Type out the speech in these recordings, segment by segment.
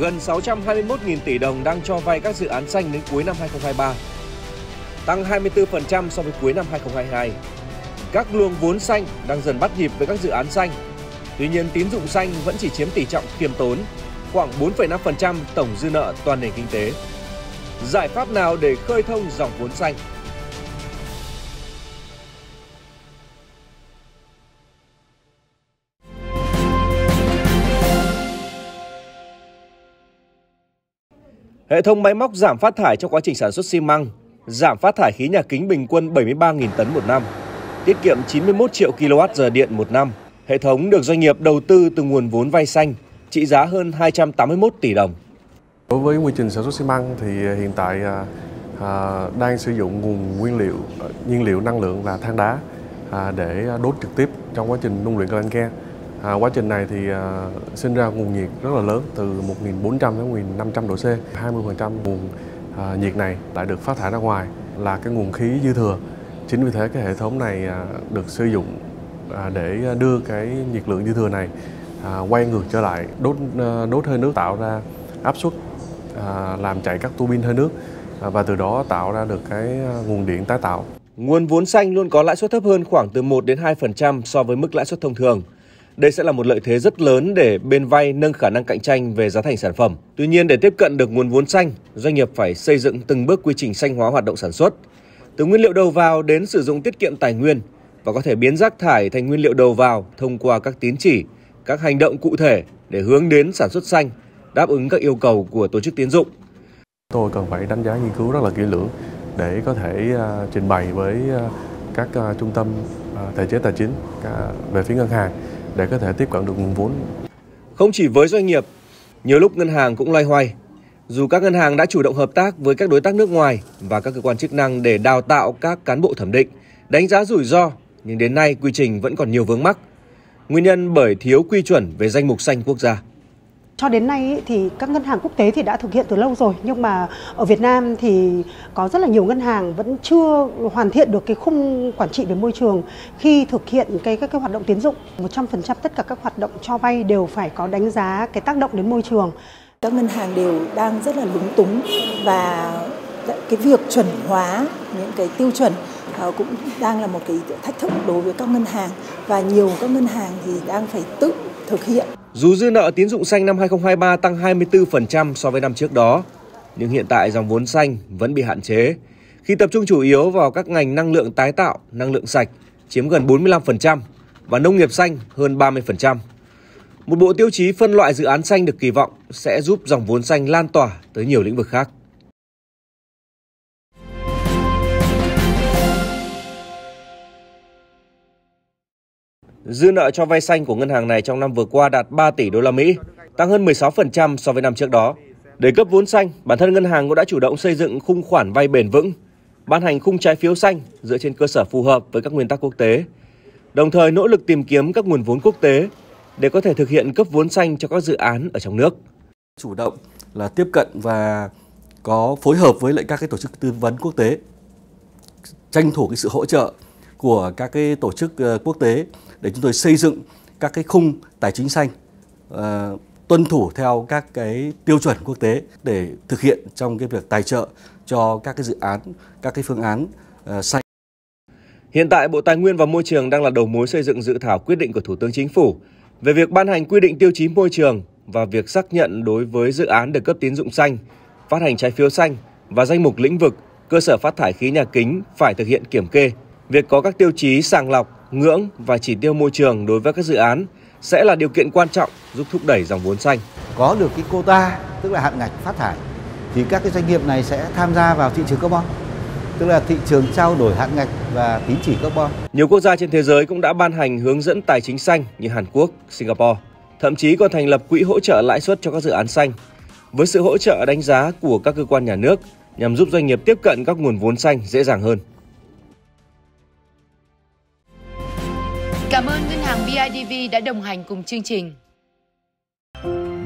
gần 621.000 tỷ đồng đang cho vay các dự án xanh đến cuối năm 2023, tăng 24% so với cuối năm 2022. Các luồng vốn xanh đang dần bắt nhịp với các dự án xanh. Tuy nhiên, tín dụng xanh vẫn chỉ chiếm tỷ trọng khiêm tốn, khoảng 4,5% tổng dư nợ toàn nền kinh tế. Giải pháp nào để khơi thông dòng vốn xanh? Hệ thống máy móc giảm phát thải trong quá trình sản xuất xi măng, giảm phát thải khí nhà kính bình quân 73.000 tấn một năm, tiết kiệm 91 triệu kWh điện một năm. Hệ thống được doanh nghiệp đầu tư từ nguồn vốn vay xanh, trị giá hơn 281 tỷ đồng. Đối với quy trình sản xuất xi măng thì hiện tại đang sử dụng nguồn nhiên liệu năng lượng là than đá để đốt trực tiếp trong quá trình nung luyện clinker. Quá trình này thì sinh ra nguồn nhiệt rất là lớn, từ 1.400 đến 1.500 độ C. 20% nguồn nhiệt này lại được phát thải ra ngoài là cái nguồn khí dư thừa. Chính vì thế cái hệ thống này được sử dụng để đưa cái nhiệt lượng dư thừa này quay ngược trở lại, đốt hơi nước, tạo ra áp suất, làm chạy các tua bin hơi nước và từ đó tạo ra được cái nguồn điện tái tạo. Nguồn vốn xanh luôn có lãi suất thấp hơn khoảng từ 1 đến 2% so với mức lãi suất thông thường. Đây sẽ là một lợi thế rất lớn để bên vay nâng khả năng cạnh tranh về giá thành sản phẩm. Tuy nhiên, để tiếp cận được nguồn vốn xanh, doanh nghiệp phải xây dựng từng bước quy trình xanh hóa hoạt động sản xuất, từ nguyên liệu đầu vào đến sử dụng tiết kiệm tài nguyên và có thể biến rác thải thành nguyên liệu đầu vào thông qua các tín chỉ, các hành động cụ thể để hướng đến sản xuất xanh, đáp ứng các yêu cầu của tổ chức tín dụng. Tôi cần phải đánh giá nghiên cứu rất là kỹ lưỡng để có thể trình bày với các trung tâm thể chế tài chính về phía ngân hàng để có thể tiếp cận được nguồn vốn. Không chỉ với doanh nghiệp, nhiều lúc ngân hàng cũng loay hoay. Dù các ngân hàng đã chủ động hợp tác với các đối tác nước ngoài và các cơ quan chức năng để đào tạo các cán bộ thẩm định, đánh giá rủi ro, nhưng đến nay quy trình vẫn còn nhiều vướng mắc. Nguyên nhân bởi thiếu quy chuẩn về danh mục xanh quốc gia. Cho đến nay thì các ngân hàng quốc tế thì đã thực hiện từ lâu rồi, nhưng mà ở Việt Nam thì có rất là nhiều ngân hàng vẫn chưa hoàn thiện được cái khung quản trị về môi trường khi thực hiện các hoạt động tín dụng. 100% tất cả các hoạt động cho vay đều phải có đánh giá cái tác động đến môi trường. Các ngân hàng đều đang rất là lúng túng và cái việc chuẩn hóa những cái tiêu chuẩn cũng đang là một cái thách thức đối với các ngân hàng, và nhiều các ngân hàng thì đang phải tự thực hiện. Dù dư nợ tín dụng xanh năm 2023 tăng 24% so với năm trước đó, nhưng hiện tại dòng vốn xanh vẫn bị hạn chế khi tập trung chủ yếu vào các ngành năng lượng tái tạo, năng lượng sạch chiếm gần 45% và nông nghiệp xanh hơn 30%. Một bộ tiêu chí phân loại dự án xanh được kỳ vọng sẽ giúp dòng vốn xanh lan tỏa tới nhiều lĩnh vực khác. Dư nợ cho vay xanh của ngân hàng này trong năm vừa qua đạt 3 tỷ đô la Mỹ, tăng hơn 16% so với năm trước đó. Để cấp vốn xanh, bản thân ngân hàng cũng đã chủ động xây dựng khung khoản vay bền vững, ban hành khung trái phiếu xanh dựa trên cơ sở phù hợp với các nguyên tắc quốc tế, đồng thời nỗ lực tìm kiếm các nguồn vốn quốc tế để có thể thực hiện cấp vốn xanh cho các dự án ở trong nước. Chủ động là tiếp cận và có phối hợp với lại các cái tổ chức tư vấn quốc tế, tranh thủ cái sự hỗ trợ của các cái tổ chức quốc tế để chúng tôi xây dựng các cái khung tài chính xanh tuân thủ theo các cái tiêu chuẩn quốc tế để thực hiện trong cái việc tài trợ cho các cái dự án, các cái phương án xanh. Hiện tại Bộ Tài nguyên và Môi trường đang là đầu mối xây dựng dự thảo quyết định của Thủ tướng Chính phủ về việc ban hành quy định tiêu chí môi trường và việc xác nhận đối với dự án được cấp tín dụng xanh, phát hành trái phiếu xanh và danh mục lĩnh vực, cơ sở phát thải khí nhà kính phải thực hiện kiểm kê. Việc có các tiêu chí sàng lọc, ngưỡng và chỉ tiêu môi trường đối với các dự án sẽ là điều kiện quan trọng giúp thúc đẩy dòng vốn xanh. Có được cái quota, tức là hạn ngạch phát thải, thì các cái doanh nghiệp này sẽ tham gia vào thị trường carbon, tức là thị trường trao đổi hạn ngạch và tín chỉ carbon. Nhiều quốc gia trên thế giới cũng đã ban hành hướng dẫn tài chính xanh như Hàn Quốc, Singapore, thậm chí còn thành lập quỹ hỗ trợ lãi suất cho các dự án xanh, với sự hỗ trợ đánh giá của các cơ quan nhà nước nhằm giúp doanh nghiệp tiếp cận các nguồn vốn xanh dễ dàng hơn. Cảm ơn ngân hàng BIDV đã đồng hành cùng chương trình.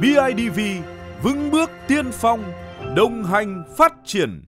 BIDV vững bước tiên phong, đồng hành phát triển.